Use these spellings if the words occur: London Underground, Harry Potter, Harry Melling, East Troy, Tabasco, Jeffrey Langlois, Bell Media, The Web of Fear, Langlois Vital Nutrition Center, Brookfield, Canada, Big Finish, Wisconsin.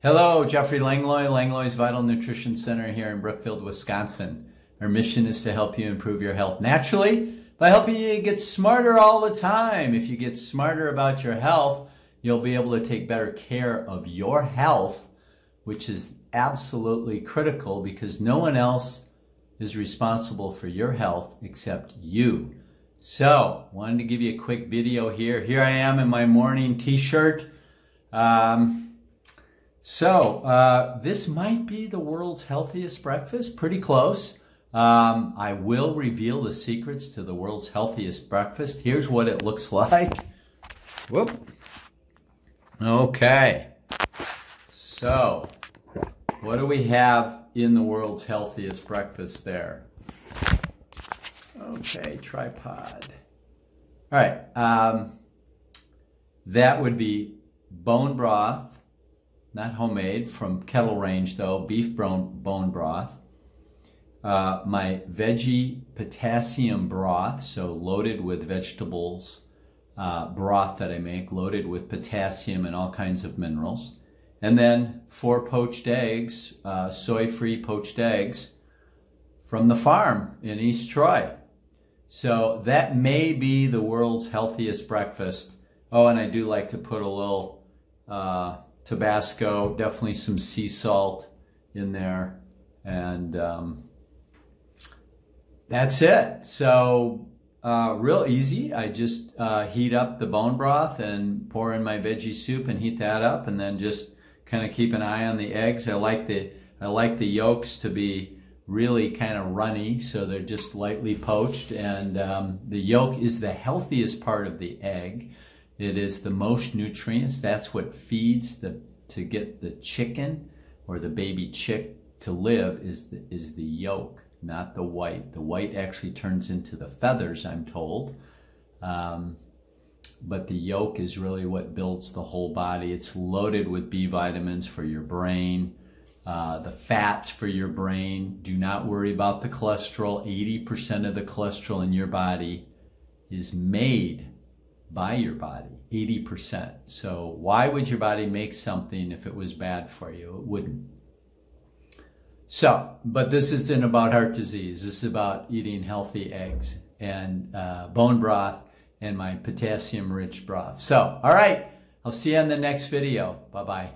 Hello, Jeffrey Langlois, Langlois Vital Nutrition Center here in Brookfield, Wisconsin. Our mission is to help you improve your health naturally by helping you get smarter all the time. If you get smarter about your health, you'll be able to take better care of your health, which is absolutely critical because no one else is responsible for your health except you. So, wanted to give you a quick video here. Here I am in my morning t-shirt. This might be the world's healthiest breakfast, pretty close. I will reveal the secrets to the world's healthiest breakfast. Here's what it looks like. Whoop. Okay. So, what do we have in the world's healthiest breakfast there? Okay, tripod. All right. That would be bone broth. Not homemade, from Kettle Range though, beef bone broth. My veggie potassium broth, so loaded with vegetables, broth that I make, loaded with potassium and all kinds of minerals. And then 4 poached eggs, soy-free poached eggs from the farm in East Troy. So that may be the world's healthiest breakfast. Oh, and I do like to put a little Tabasco, definitely some sea salt in there, and that's it. So real easy. I just heat up the bone broth and pour in my veggie soup and heat that up, and then just kind of keep an eye on the eggs. I like the yolks to be really kind of runny, so they're just lightly poached, and the yolk is the healthiest part of the egg. It is the most nutrients. That's what feeds to get the chicken or the baby chick to live is the yolk, not the white. The white actually turns into the feathers, I'm told. But the yolk is really what builds the whole body. It's loaded with B vitamins for your brain, the fats for your brain. Do not worry about the cholesterol. 80% of the cholesterol in your body is made by your body, 80%. So why would your body make something if it was bad for you? It wouldn't. So, but this isn't about heart disease. This is about eating healthy eggs and bone broth and my potassium-rich broth. So, all right, I'll see you on the next video. Bye-bye.